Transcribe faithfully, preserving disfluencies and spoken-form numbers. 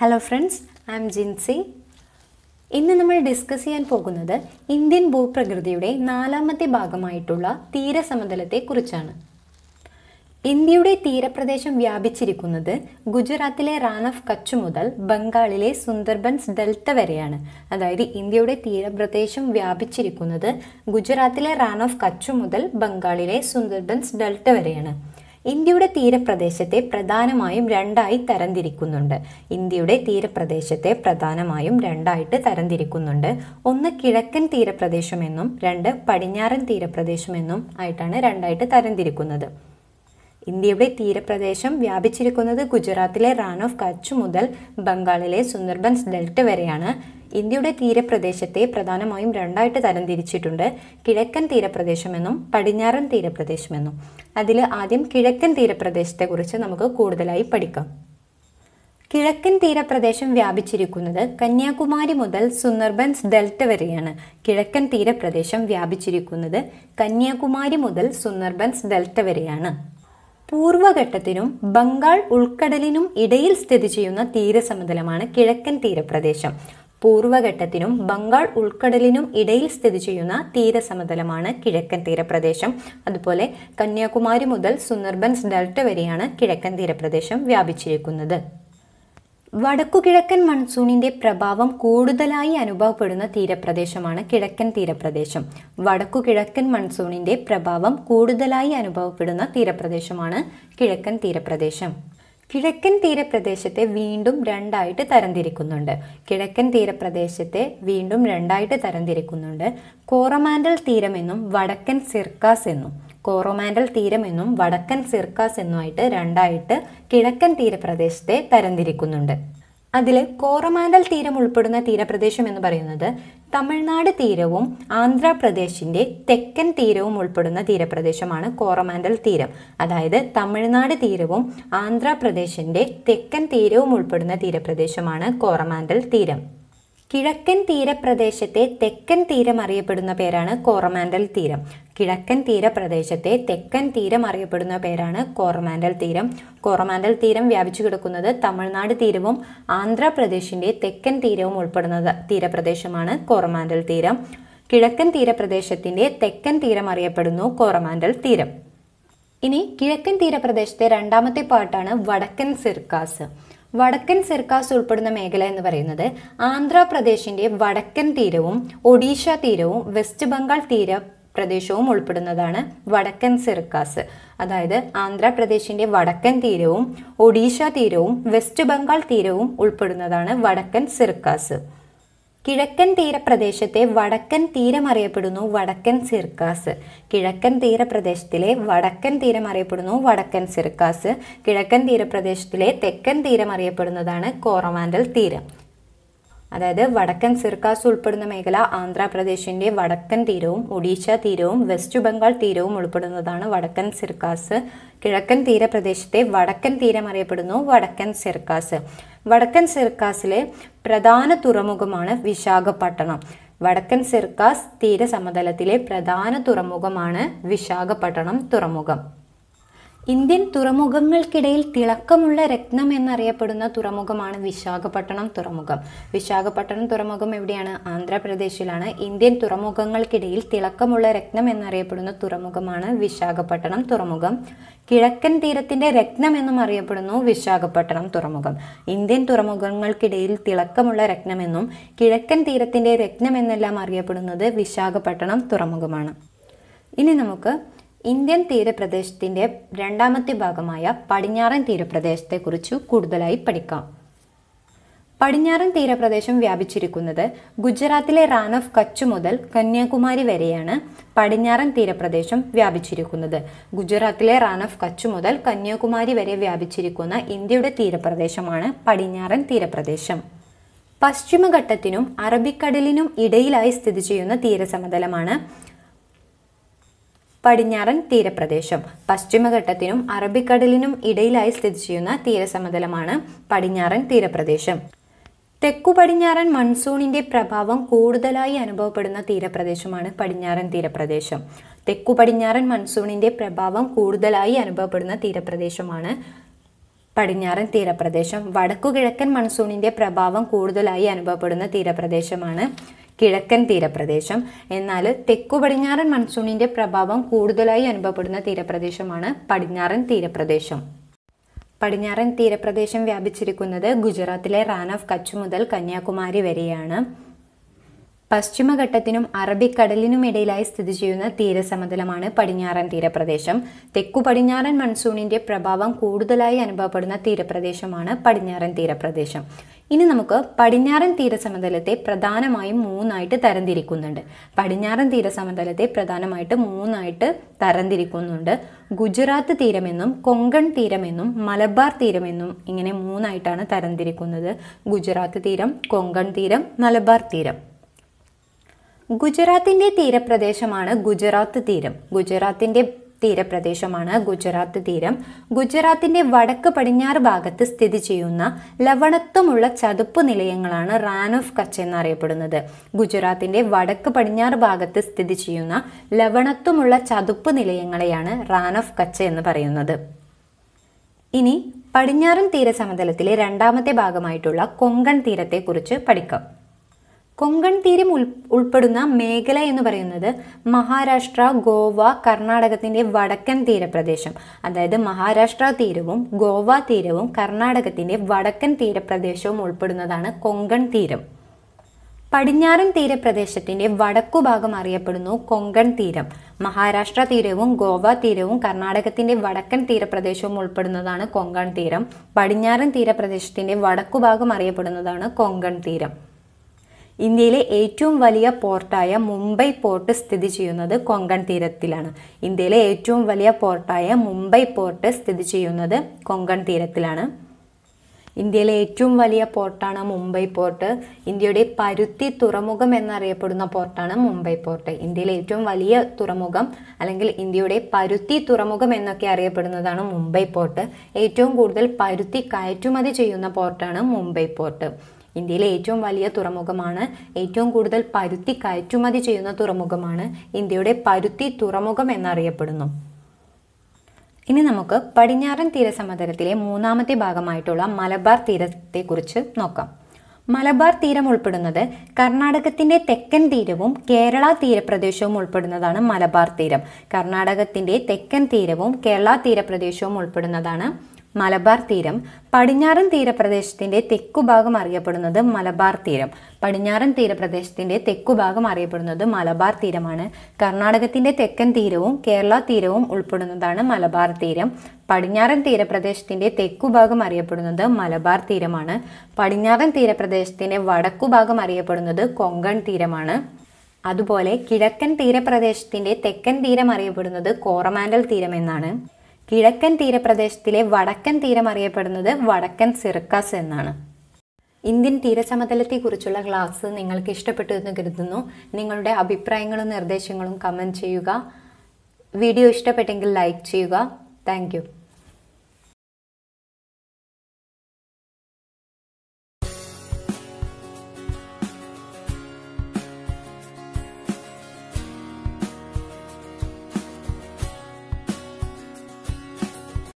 Hello friends, I am Jinsi. In the discussion, we will discuss Indian Bhuprakrithiyude Nalamate Bhagamaayittulla Teerasamadhalathe Kurichana. Indiyude Teerapradesham Vyapicchirikkunnathu Gujaratile Ran of Kutch mudal Bengalile Sundarbans Delta vareyanu. Athayathu Indiyude Teerapradesham Vyapicchirikkunnathu Gujaratile Ran of Kutch mudal Bengalile Sundarbans Delta vareyanu. ഇന്ത്യയുടെ തീരപ്രദേശത്തെ പ്രധാനമായും രണ്ടായി തരംതിരിക്കുന്നുണ്ട്. ഇന്ത്യയുടെ തീരപ്രദേശത്തെ പ്രധാനമായും രണ്ടായിട്ട് തരംതിരിക്കുന്നുണ്ട്. ഒന്ന് കിഴക്കൻ തീരപ്രദേശം എന്നും രണ്ട് പടിഞ്ഞാറൻ തീരപ്രദേശം എന്നും ആയിട്ടാണ് രണ്ടായിട്ട് തരംതിരിക്കുന്നത്. ഇന്ത്യയുടെ തീരപ്രദേശം വ്യാപിച്ചിരിക്കുന്നത് ഗുജറാത്തിലെ റാൻ ഓഫ് കച്ച് മുതൽ ബംഗാളിലെ സുന്ദർബൻസ് ഡെൽറ്റ വരെയാണ്. ഇന്ത്യയുടെ തീരപ്രദേശത്തെ പ്രധാനമായും രണ്ടായിട്ട് തരംതിരിച്ചിട്ടുണ്ട്, കിഴക്കൻ തീരപ്രദേശമെന്നും പടിഞ്ഞാറൻ തീരപ്രദേശമെന്നും. അതിൽ ആദ്യം കിഴക്കൻ തീരപ്രദേശത്തെക്കുറിച്ച് നമുക്ക് കൂടുതലായി പഠിക്കാം. കിഴക്കൻ തീരപ്രദേശം വ്യാപിച്ചിരിക്കുന്നത് കന്യാകുമാരി മുതൽ സുന്ദർബൻസ് ഡെൽറ്റ വരെയാണ്. കിഴക്കൻ തീരപ്രദേശം വ്യാപിച്ചിരിക്കുന്നത് കന്യാകുമാരി മുതൽ സുന്ദർബൻസ് ഡെൽറ്റ വരെയാണ്. പൂർവഘട്ടത്തിനും ബംഗാൾ ഉൾക്കടലിനും ഇടയിൽ സ്ഥിതി ചെയ്യുന്ന തീരസമതലമാണ് കിഴക്കൻ തീരപ്രദേശം. പൂർവഘട്ടത്തിനും ബംഗാൾ ഉൾക്കടലിനും ഇടയിൽ സ്ഥിതി ചെയ്യുന്ന തീരസമതലമാണ് കിഴക്കൻ തീരപ്രദേശം. അതുപോലെ കന്യാകുമാരി മുതൽ സുന്ദർബൻസ് ഡെൽറ്റ വരെയാണ് കിഴക്കൻ തീരപ്രദേശം വ്യാപിച്ചിരിക്കുന്നത്. വടക്കുകിഴക്കൻ മൺസൂണിന്റെ പ്രഭാവം കൂടുതലായി അനുഭവപ്പെടുന്ന തീരപ്രദേശമാണ് കിഴക്കൻ തീരപ്രദേശം. വടക്കുകിഴക്കൻ മൺസൂണിന്റെ പ്രഭാവം കൂടുതലായി അനുഭവപ്പെടുന്ന തീരപ്രദേശമാണ് കിഴക്കൻ തീരപ്രദേശം. കിഴക്കൻ തീരപ്രദേശത്തെ വീണ്ടും രണ്ടായിട്ട് തരംതിരിക്കുന്നുണ്ട്. കിഴക്കൻ തീരപ്രദേശത്തെ വീണ്ടും രണ്ടായിട്ട് തരംതിരിക്കുന്നുണ്ട്. കോറമാൻഡൽ തീരമെന്നും വടക്കൻ സിർക്കാസ് എന്നും കോറമാൻഡൽ തീരമെന്നും വടക്കൻ സിർക്കാസ് എന്നുമായിട്ട് രണ്ടായിട്ട് കിഴക്കൻ തീരപ്രദേശത്തെ തരംതിരിക്കുന്നുണ്ട്. അതിൽ കോറമാൻഡൽ തീരം ഉൾപ്പെടുന്ന തീരപ്രദേശം എന്ന് പറയുന്നത് തമിഴ്നാട് തീരവും ആന്ധ്രാപ്രദേശിൻ്റെ തെക്കൻ തീരവും ഉൾപ്പെടുന്ന തീരപ്രദേശമാണ് കോറമാൻഡൽ തീരം. അതായത് തമിഴ്നാട് തീരവും ആന്ധ്രാപ്രദേശിൻ്റെ തെക്കൻ തീരവും ഉൾപ്പെടുന്ന തീരപ്രദേശമാണ് കോറമാൻഡൽ തീരം. കിഴക്കൻ തീരപ്രദേശത്തെ തെക്കൻ തീരം അറിയപ്പെടുന്ന പേരാണ് കോറമാൻഡൽ തീരം. കിഴക്കൻ തീരപ്രദേശത്തെ തെക്കൻ തീരം അറിയപ്പെടുന്ന പേരാണ് കോറമാൻഡൽ തീരം. കോറമാൻഡൽ തീരം വ്യാപിച്ചു കിടക്കുന്നത് തമിഴ്നാട് തീരവും ആന്ധ്രാപ്രദേശിൻ്റെ തെക്കൻ തീരവും ഉൾപ്പെടുന്ന തീരപ്രദേശമാണ് കോറമാൻഡൽ തീരം. കിഴക്കൻ തീരപ്രദേശത്തിൻ്റെ തെക്കൻ തീരം അറിയപ്പെടുന്നു കോറമാൻഡൽ തീരം. ഇനി കിഴക്കൻ തീരപ്രദേശത്തെ രണ്ടാമത്തെ പാർട്ടാണ് വടക്കൻ സിർക്കാസ്. വടക്കൻ സിർക്കാസ് ഉൾപ്പെടുന്ന മേഖല എന്ന് പറയുന്നത് ആന്ധ്രാപ്രദേശിൻ്റെ വടക്കൻ തീരവും ഒഡീഷ തീരവും വെസ്റ്റ് ബംഗാൾ തീരപ്രദേശവും ഉൾപ്പെടുന്നതാണ് വടക്കൻ സിർക്കാസ്. അതായത് ആന്ധ്രാപ്രദേശിൻ്റെ വടക്കൻ തീരവും ഒഡീഷ തീരവും വെസ്റ്റ് ബംഗാൾ തീരവും ഉൾപ്പെടുന്നതാണ് വടക്കൻ സിർക്കാസ്. കിഴക്കൻ തീരപ്രദേശത്തെ വടക്കൻ തീരം അറിയപ്പെടുന്നു വടക്കൻ സിർക്കാസ്. കിഴക്കൻ തീരപ്രദേശത്തിലെ വടക്കൻ തീരം അറിയപ്പെടുന്നു വടക്കൻ സിർക്കാസ്. കിഴക്കൻ തീരപ്രദേശത്തിലെ തെക്കൻ തീരം അറിയപ്പെടുന്നതാണ് കോറമാൻഡൽ തീരം. അതായത് വടക്കൻ സിർക്കാസ് ഉൾപ്പെടുന്ന മേഖല ആന്ധ്രാപ്രദേശിൻ്റെ വടക്കൻ തീരവും ഒഡീഷ തീരവും വെസ്റ്റ് ബംഗാൾ തീരവും ഉൾപ്പെടുന്നതാണ് വടക്കൻ സിർക്കാസ്. കിഴക്കൻ തീരപ്രദേശത്തെ വടക്കൻ തീരം അറിയപ്പെടുന്നു വടക്കൻ സിർക്കാസ്. വടക്കൻ സിർക്കാസിലെ പ്രധാന തുറമുഖമാണ് വിശാഖപട്ടണം. വടക്കൻ സിർക്കാസ് തീരസമതലത്തിലെ പ്രധാന തുറമുഖമാണ് വിശാഖപട്ടണം തുറമുഖം. ഇന്ത്യൻ തുറമുഖങ്ങൾക്കിടയിൽ തിളക്കമുള്ള രത്നം എന്നറിയപ്പെടുന്ന തുറമുഖമാണ് വിശാഖപട്ടണം തുറമുഖം. വിശാഖപട്ടണം തുറമുഖം എവിടെയാണ്? ആന്ധ്രാപ്രദേശിലാണ്. ഇന്ത്യൻ തുറമുഖങ്ങൾക്കിടയിൽ തിളക്കമുള്ള രത്നം എന്നറിയപ്പെടുന്ന തുറമുഖമാണ് വിശാഖപട്ടണം തുറമുഖം. കിഴക്കൻ തീരത്തിൻ്റെ രത്നം എന്നും അറിയപ്പെടുന്നു വിശാഖപട്ടണം തുറമുഖം. ഇന്ത്യൻ തുറമുഖങ്ങൾക്കിടയിൽ തിളക്കമുള്ള രത്നമെന്നും കിഴക്കൻ തീരത്തിൻ്റെ രത്നം എന്നെല്ലാം അറിയപ്പെടുന്നത് വിശാഖപട്ടണം തുറമുഖമാണ്. ഇനി നമുക്ക് ഇന്ത്യൻ തീരപ്രദേശത്തിൻ്റെ രണ്ടാമത്തെ ഭാഗമായ പടിഞ്ഞാറൻ തീരപ്രദേശത്തെക്കുറിച്ച് കൂടുതലായി പഠിക്കാം. പടിഞ്ഞാറൻ തീരപ്രദേശം വ്യാപിച്ചിരിക്കുന്നത് ഗുജറാത്തിലെ റാൻ ഓഫ് കച്ച് മുതൽ കന്യാകുമാരി വരെയാണ് പടിഞ്ഞാറൻ തീരപ്രദേശം വ്യാപിച്ചിരിക്കുന്നത്. ഗുജറാത്തിലെ റാൻ ഓഫ് കച്ച് മുതൽ കന്യാകുമാരി വരെ വ്യാപിച്ചിരിക്കുന്ന ഇന്ത്യയുടെ തീരപ്രദേശമാണ് പടിഞ്ഞാറൻ തീരപ്രദേശം. പശ്ചിമഘട്ടത്തിനും അറബിക്കടലിനും ഇടയിലായി സ്ഥിതി ചെയ്യുന്ന തീരസമതലമാണ് പടിഞ്ഞാറൻ തീരപ്രദേശം. പശ്ചിമഘട്ടത്തിനും അറബിക്കടലിനും ഇടയിലായി സ്ഥിതി ചെയ്യുന്ന തീരസമതലമാണ് പടിഞ്ഞാറൻ തീരപ്രദേശം. തെക്കു പടിഞ്ഞാറൻ മൺസൂണിൻ്റെ പ്രഭാവം കൂടുതലായി അനുഭവപ്പെടുന്ന തീരപ്രദേശമാണ് പടിഞ്ഞാറൻ തീരപ്രദേശം. തെക്കു പടിഞ്ഞാറൻ മൺസൂണിൻ്റെ പ്രഭാവം കൂടുതലായി അനുഭവപ്പെടുന്ന തീരപ്രദേശമാണ് പടിഞ്ഞാറൻ തീരപ്രദേശം. വടക്കുകിഴക്കൻ മൺസൂണിൻ്റെ പ്രഭാവം കൂടുതലായി അനുഭവപ്പെടുന്ന തീരപ്രദേശമാണ് കിഴക്കൻ തീരപ്രദേശം. എന്നാൽ തെക്കു പടിഞ്ഞാറൻ മൺസൂണിൻ്റെ പ്രഭാവം കൂടുതലായി അനുഭവപ്പെടുന്ന തീരപ്രദേശമാണ് പടിഞ്ഞാറൻ തീരപ്രദേശം. പടിഞ്ഞാറൻ തീരപ്രദേശം വ്യാപിച്ചിരിക്കുന്നത് ഗുജറാത്തിലെ റാൻ ഓഫ് കച്ച് മുതൽ കന്യാകുമാരി വരെയാണ്. പശ്ചിമഘട്ടത്തിനും അറബിക്കടലിനുമിടയിലായി സ്ഥിതി ചെയ്യുന്ന തീരസമതലമാണ് പടിഞ്ഞാറൻ തീരപ്രദേശം. തെക്കു പടിഞ്ഞാറൻ മൺസൂണിൻ്റെ പ്രഭാവം കൂടുതലായി അനുഭവപ്പെടുന്ന തീരപ്രദേശമാണ് പടിഞ്ഞാറൻ തീരപ്രദേശം. ഇനി നമുക്ക് പടിഞ്ഞാറൻ തീരസമതലത്തെ പ്രധാനമായും മൂന്നായിട്ട് തരംതിരിക്കുന്നുണ്ട്. പടിഞ്ഞാറൻ തീരസമതലത്തെ പ്രധാനമായിട്ട് മൂന്നായിട്ട് തരംതിരിക്കുന്നുണ്ട്. ഗുജറാത്ത് തീരമെന്നും കൊങ്കൺ തീരമെന്നും മലബാർ തീരമെന്നും ഇങ്ങനെ മൂന്നായിട്ടാണ് തരംതിരിക്കുന്നത്. ഗുജറാത്ത് തീരം, കൊങ്കൺ തീരം, മലബാർ തീരം. ഗുജറാത്തിൻ്റെ തീരപ്രദേശമാണ് ഗുജറാത്ത് തീരം. ഗുജറാത്തിൻ്റെ തീരപ്രദേശമാണ് ഗുജറാത്ത് തീരം. ഗുജറാത്തിൻ്റെ വടക്ക് പടിഞ്ഞാറ് ഭാഗത്ത് സ്ഥിതി ചെയ്യുന്ന ലവണത്വമുള്ള ചതുപ്പ് നിലയങ്ങളാണ് റാൻ ഓഫ് കച്ച് എന്നറിയപ്പെടുന്നത്. ഗുജറാത്തിൻ്റെ വടക്ക് പടിഞ്ഞാറ് ഭാഗത്ത് സ്ഥിതി ചെയ്യുന്ന ലവണത്വമുള്ള ചതുപ്പ് നിലയങ്ങളെയാണ് റാൻ ഓഫ് കച്ച് എന്ന് പറയുന്നത്. ഇനി പടിഞ്ഞാറൻ തീരസമതലത്തിലെ രണ്ടാമത്തെ ഭാഗമായിട്ടുള്ള കൊങ്കൺ തീരത്തെക്കുറിച്ച് പഠിക്കാം. കൊങ്കൺ തീരം ഉൾ ഉൾപ്പെടുന്ന മേഖല എന്ന് പറയുന്നത് മഹാരാഷ്ട്ര, ഗോവ, കർണാടകത്തിൻ്റെ വടക്കൻ തീരപ്രദേശം. അതായത് മഹാരാഷ്ട്ര തീരവും ഗോവ തീരവും കർണാടകത്തിൻ്റെ വടക്കൻ തീരപ്രദേശവും ഉൾപ്പെടുന്നതാണ് കൊങ്കൺ തീരം. പടിഞ്ഞാറൻ തീരപ്രദേശത്തിൻ്റെ വടക്കുഭാഗം അറിയപ്പെടുന്നു കൊങ്കൺ തീരം. മഹാരാഷ്ട്ര തീരവും ഗോവ തീരവും കർണാടകത്തിൻ്റെ വടക്കൻ തീരപ്രദേശവും ഉൾപ്പെടുന്നതാണ് കൊങ്കൺ തീരം. പടിഞ്ഞാറൻ തീരപ്രദേശത്തിൻ്റെ വടക്കുഭാഗം അറിയപ്പെടുന്നതാണ് കൊങ്കൺ തീരം. ഇന്ത്യയിലെ ഏറ്റവും വലിയ പോർട്ടായ മുംബൈ പോർട്ട് സ്ഥിതി ചെയ്യുന്നത് കൊങ്കൺ തീരത്തിലാണ്. ഇന്ത്യയിലെ ഏറ്റവും വലിയ പോർട്ടായ മുംബൈ പോർട്ട് സ്ഥിതി ചെയ്യുന്നത് കൊങ്കൺ തീരത്തിലാണ്. ഇന്ത്യയിലെ ഏറ്റവും വലിയ പോർട്ടാണ് മുംബൈ പോർട്ട്. ഇന്ത്യയുടെ പരുത്തി തുറമുഖം എന്നറിയപ്പെടുന്ന പോർട്ടാണ് മുംബൈ പോർട്ട്. ഇന്ത്യയിലെ ഏറ്റവും വലിയ തുറമുഖം അല്ലെങ്കിൽ ഇന്ത്യയുടെ പരുത്തി തുറമുഖം എന്നൊക്കെ അറിയപ്പെടുന്നതാണ് മുംബൈ പോർട്ട്. ഏറ്റവും കൂടുതൽ പരുത്തി കയറ്റുമതി ചെയ്യുന്ന പോർട്ടാണ് മുംബൈ പോർട്ട്. ഇന്ത്യയിലെ ഏറ്റവും വലിയ തുറമുഖമാണ്. ഏറ്റവും കൂടുതൽ പരുത്തി കയറ്റുമതി ചെയ്യുന്ന തുറമുഖമാണ്. ഇന്ത്യയുടെ പരുത്തി തുറമുഖം എന്നറിയപ്പെടുന്നു. ഇനി നമുക്ക് പടിഞ്ഞാറൻ തീരസമതലത്തിലെ മൂന്നാമത്തെ ഭാഗമായിട്ടുള്ള മലബാർ തീരത്തെക്കുറിച്ച് നോക്കാം. മലബാർ തീരം ഉൾപ്പെടുന്നത് കർണാടകത്തിൻ്റെ തെക്കൻ തീരവും കേരള തീരപ്രദേശവും ഉൾപ്പെടുന്നതാണ് മലബാർ തീരം. കർണാടകത്തിൻ്റെ തെക്കൻ തീരവും കേരള തീരപ്രദേശവും ഉൾപ്പെടുന്നതാണ് മലബാർ തീരം. പടിഞ്ഞാറൻ തീരപ്രദേശത്തിൻ്റെ തെക്കുഭാഗം അറിയപ്പെടുന്നത് മലബാർ തീരം. പടിഞ്ഞാറൻ തീരപ്രദേശത്തിൻ്റെ തെക്കുഭാഗം അറിയപ്പെടുന്നത് മലബാർ തീരമാണ്. കർണാടകത്തിൻ്റെ തെക്കൻ തീരവും കേരള തീരവും ഉൾപ്പെടുന്നതാണ് മലബാർ തീരം. പടിഞ്ഞാറൻ തീരപ്രദേശത്തിൻ്റെ തെക്കുഭാഗം അറിയപ്പെടുന്നത് മലബാർ തീരമാണ്. പടിഞ്ഞാറൻ തീരപ്രദേശത്തിൻ്റെ വടക്കുഭാഗം അറിയപ്പെടുന്നത് കൊങ്കൺ തീരമാണ്. അതുപോലെ കിഴക്കൻ തീരപ്രദേശത്തിൻ്റെ തെക്കൻ തീരം അറിയപ്പെടുന്നത് കോറമാൻഡൽ തീരം എന്നാണ്. കിഴക്കൻ തീരപ്രദേശത്തിലെ വടക്കൻ തീരം അറിയപ്പെടുന്നത് വടക്കൻ സിർക്കാസ് എന്നാണ്. ഇന്ത്യൻ തീരസമതലത്തെക്കുറിച്ചുള്ള ക്ലാസ് നിങ്ങൾക്ക് ഇഷ്ടപ്പെട്ടു എന്ന് കരുതുന്നു. നിങ്ങളുടെ അഭിപ്രായങ്ങളും നിർദ്ദേശങ്ങളും കമൻറ്റ് ചെയ്യുക. വീഡിയോ ഇഷ്ടപ്പെട്ടെങ്കിൽ ലൈക്ക് ചെയ്യുക. Thank U.